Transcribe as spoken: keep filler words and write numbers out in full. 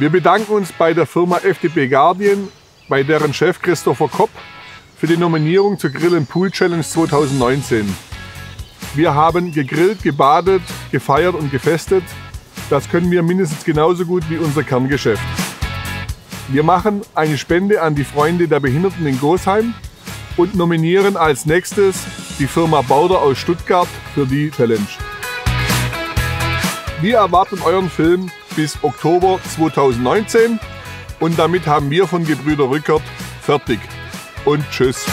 Wir bedanken uns bei der Firma F D B Guardian, bei deren Chef Christopher Kopp, für die Nominierung zur Grill and Pool Challenge zweitausendneunzehn. Wir haben gegrillt, gebadet, gefeiert und gefestet. Das können wir mindestens genauso gut wie unser Kerngeschäft. Wir machen eine Spende an die Freunde der Behinderten in Gosheim und nominieren als nächstes die Firma Bauder aus Stuttgart für die Challenge. Wir erwarten euren Film bis Oktober zweitausendneunzehn und damit haben wir von Gebrüder Rückert fertig. Und tschüss.